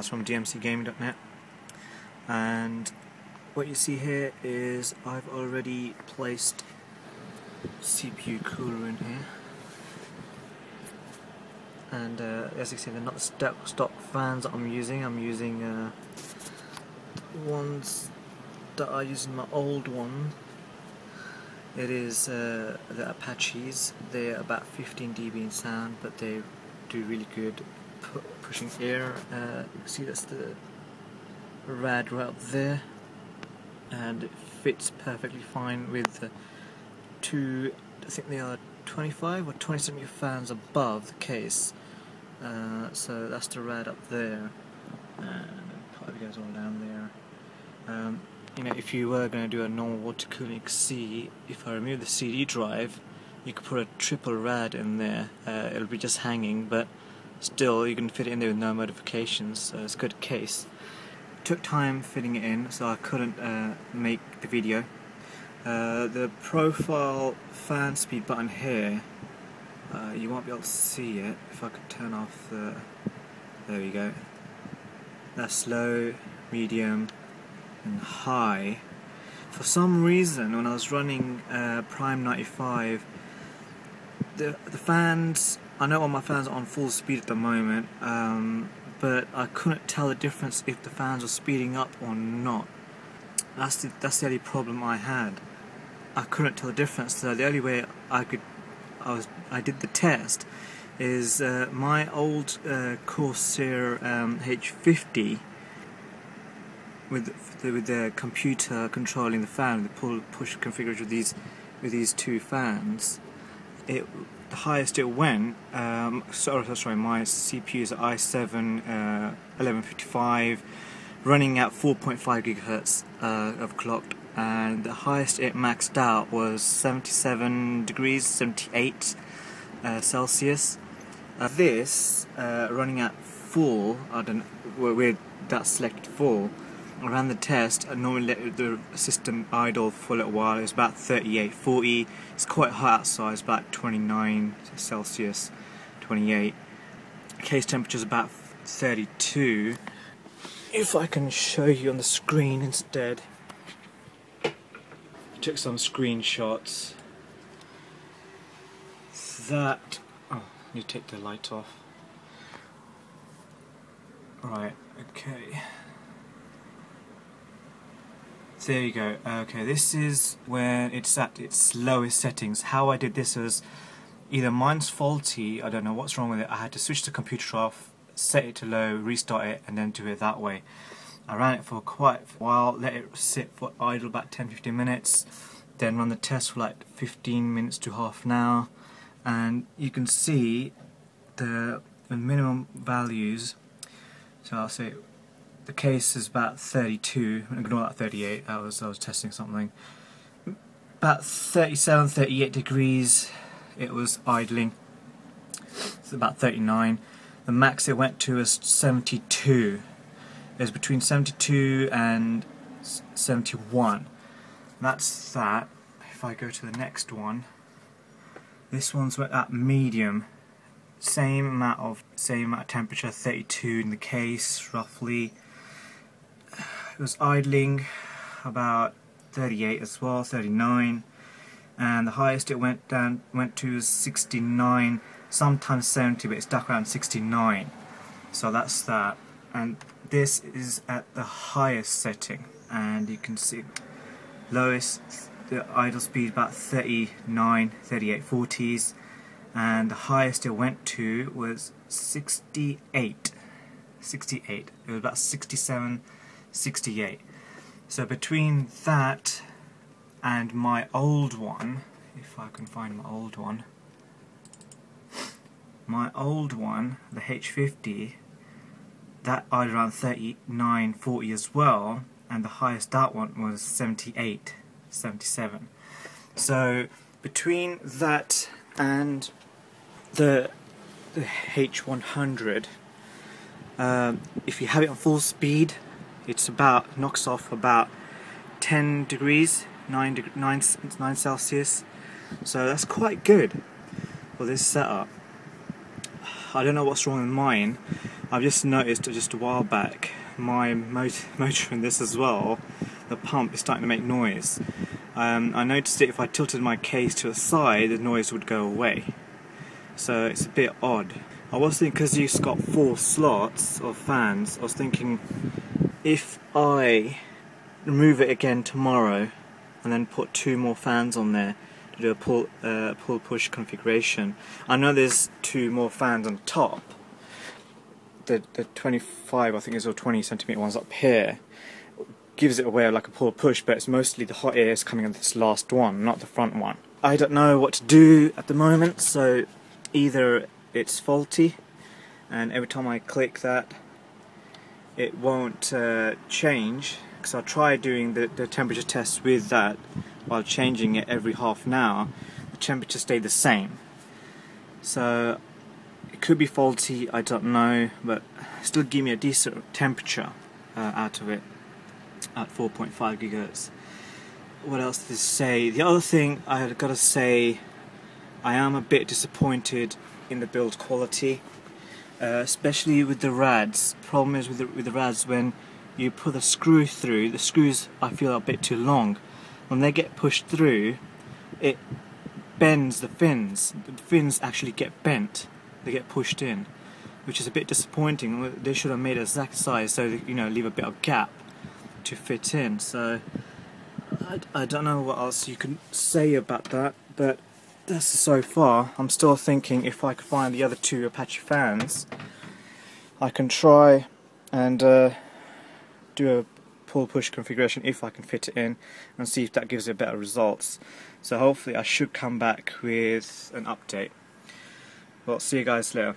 It's from dmcgaming.net, and what you see here is I've already placed CPU cooler in here, and as you see, they're not stock fans that I'm using. I'm using ones that I used in my old one. It is the Apaches. They're about 15 dB in sound, but they do really good pushing air. You can see that's the rad right up there, and it fits perfectly fine with the two, I think they are 25 or 27 fans above the case. So that's the rad up there, and it probably goes all down there. You know, if you were going to do a normal water cooling, you could see if I remove the CD drive, you could put a triple rad in there. It'll be just hanging, but still you can fit it in there with no modifications, so it's a good case. It took time fitting it in, so I couldn't make the video. The profile fan speed button here, you won't be able to see it. If I could turn off the... there we go. That's low, medium and high. For some reason, when I was running Prime 95, the fans, I know all my fans are on full speed at the moment, but I couldn't tell the difference if the fans were speeding up or not. That's the only problem I had. I couldn't tell the difference, so the only way I did the test is my old Corsair H50 with the computer controlling the fan, the push configuration with these two fans. The highest it went. Sorry, my CPU is i7 1155, running at 4.5 gigahertz of clocked, and the highest it maxed out was 77 degrees, 78 Celsius. This running at 4. I don't know where that selected 4. I ran the test and normally let the system idle for a little while. It was about 38, 40. It's quite hot outside, it's about 29 Celsius, 28. Case temperature is about 32. If I can show you on the screen instead, I took some screenshots. That, oh, you take the light off. Right, okay. There you go. Okay, this is where it's at its lowest settings. How I did this was either mine's faulty, I don't know what's wrong with it. I had to switch the computer off, set it to low, restart it, and then do it that way. I ran it for quite a while, let it sit for idle about 10-15 minutes, then run the test for like 15 minutes to half an hour, and you can see the minimum values. So I'll say the case is about 32, ignore that 38, I was testing something. About 37, 38 degrees it was idling. It's about 39. The max it went to is 72. It was between 72 and 71. That's that. If I go to the next one, this one's at medium. Same amount of temperature, 32 in the case roughly. It was idling about 38 as well, 39, and the highest it went to was 69, sometimes 70, but it's stuck around 69. So that's that, and this is at the highest setting, and you can see lowest, the idle speed about 39, 38, 40s, and the highest it went to was 68. 68. It was about 67. 68. So between that and my old one, if I can find my old one, the H50, that idled around 39, 40 as well, and the highest that one was 78, 77. So between that and the H100, if you have it on full speed, it's about, knocks off about 10 degrees, 9 Celsius, so that's quite good for this setup. I don't know what's wrong with mine. I've just noticed just a while back my motor in this as well, the pump, is starting to make noise. I noticed that if I tilted my case to the side, the noise would go away. So it's a bit odd. I was thinking, because you've got 4 slots of fans, I was thinking if I remove it again tomorrow and then put 2 more fans on there to do a pull-push configuration. I know there's 2 more fans on top. The 25, I think it's all 20 centimeter ones up here, gives it away like a pull-push, but it's mostly the hot air is coming on this last one, not the front one. I don't know what to do at the moment, so either it's faulty, and every time I click that, it won't change. Because I tried doing the temperature test with that while changing it every half an hour, the temperature stayed the same. So it could be faulty, I don't know, but still give me a decent temperature out of it at 4.5 gigahertz. What else to say? The other thing I had got to say, I am a bit disappointed in the build quality, especially with the rads. Problem is with the rads, when you put a screw through, the screws I feel are a bit too long. When they get pushed through, it bends the fins. The fins actually get bent, they get pushed in, which is a bit disappointing. They should have made it exact size, so that, you know, leave a bit of gap to fit in. So I don't know what else you can say about that, but that's so far. I'm still thinking if I could find the other 2 Apache fans, I can try and do a pull-push configuration if I can fit it in, and see if that gives it better results. So hopefully I should come back with an update. Well, see you guys later.